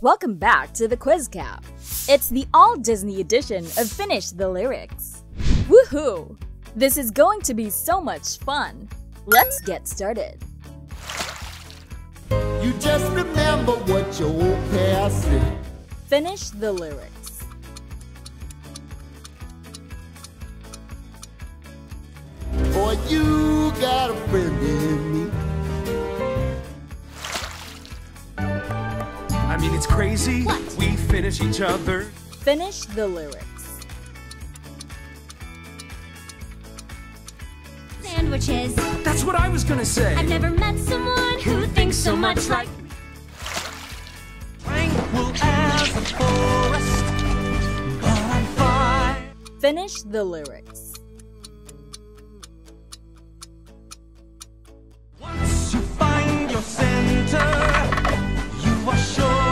Welcome back to The Quiz Cap. It's the all-Disney edition of Finish the Lyrics. Woohoo! This is going to be so much fun. Let's get started. You just remember what your old past said. Finish the lyrics. Boy, you got a friend in me. I mean, it's crazy. What? We finish each other. Finish the lyrics. Sandwiches. That's what I was gonna say. I've never met someone who thinks so much like me. Tranquil as a forest, on fire. Finish the lyrics. Once you find your center, you are sure.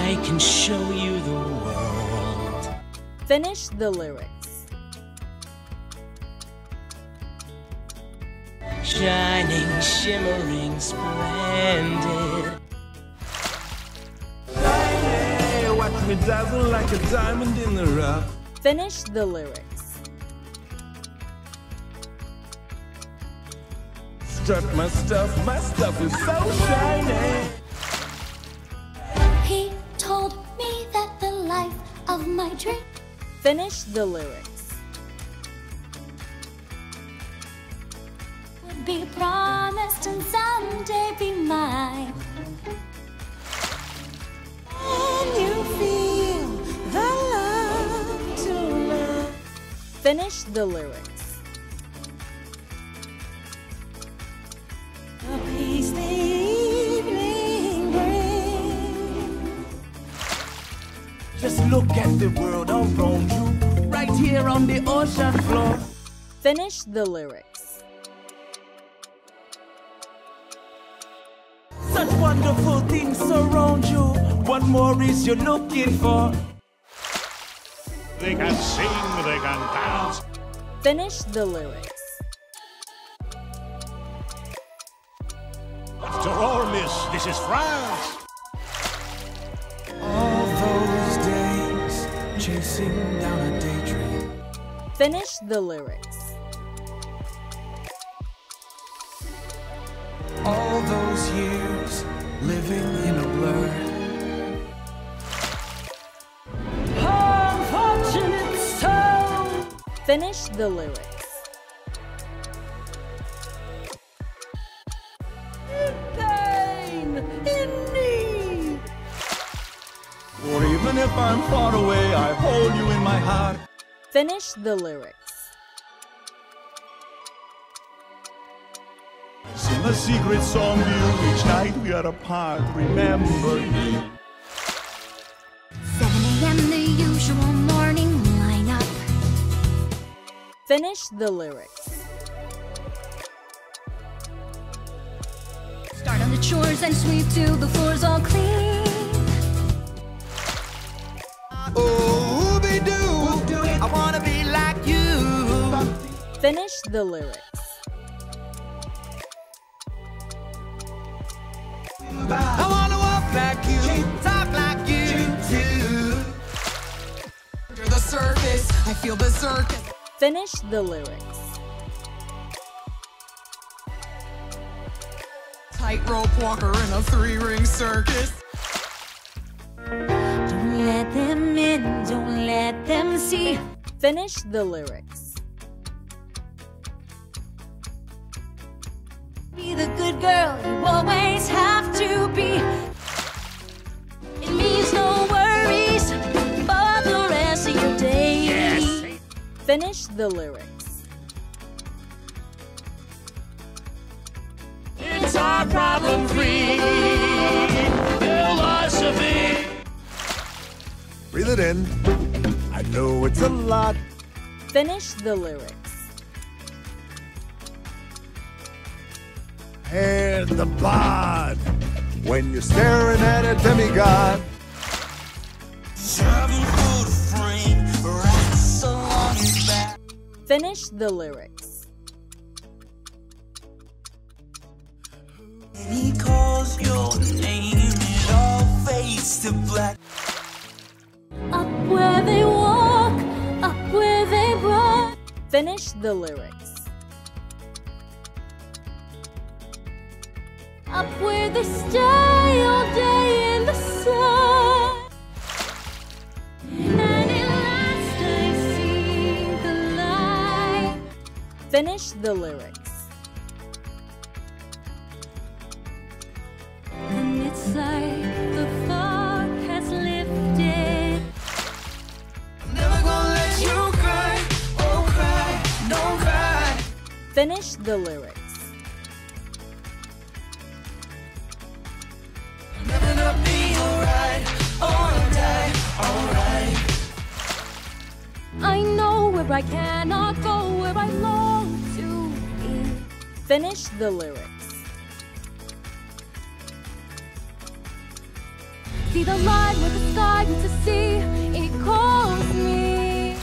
I can show you the world. Finish the lyrics. Shining, shimmering, splendid. Hey, watch me dazzle like a diamond in the rough. Finish the lyrics. Strut my stuff is so shiny. He told me that the life of my dream. Finish the lyrics. Be promised and someday be mine. And you feel the love to love. Finish the lyrics. A peace the evening brings. Just look at the world around you, right here on the ocean floor. Finish the lyrics. Such wonderful things surround you. What more is you looking for? They can sing, they can dance. Finish the lyrics. After all, miss, this is France. All those days chasing down a daydream. Finish the lyrics. All those years living in a blur. Unfortunate soul. Finish the lyrics. In pain, in need. For even if I'm far away, I hold you in my heart. Finish the lyrics. Sing a secret song to you, each night we are apart, remember me. 7 AM the usual morning lineup. Finish the lyrics. Start on the chores and sweep till the floor's all clean. Oh, be do, I wanna be like you. Finish the lyrics. I wanna walk like you, talk like you too. Under the surface, I feel berserk. Finish the lyrics. Tightrope walker in a three-ring circus. Don't let them in, don't let them see. Finish the lyrics. Be the good girl you always have. To be. It means no worries for the rest of your day. Yes. Finish the lyrics. It's our problem-free philosophy. Breathe it in. I know it's a lot. Finish the lyrics. Here's the bod when you're staring at a demigod. Finish the lyrics. He calls your match the lyrics. Up where they stay all day in the sun, and at last I see the light. Finish the lyrics. And it's like the fog has lifted. Never gonna let you cry, oh cry, don't cry. Finish the lyrics. I know where I cannot go, where I long to be. Finish the lyrics. See the line where the sky meets the sea, it calls me.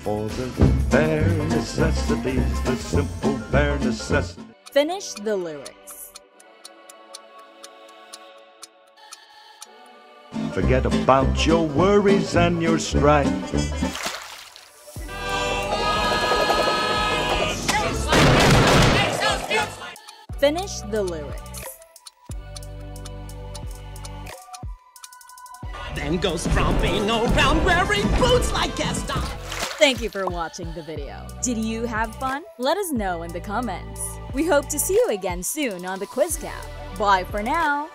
For the bare necessities, the simple bare necessities. Finish the lyrics. Forget about your worries and your strife. Finish the lyrics. Then go stomping around wearing boots like Gaston. Thank you for watching the video. Did you have fun? Let us know in the comments. We hope to see you again soon on the Quiz Cap. Bye for now.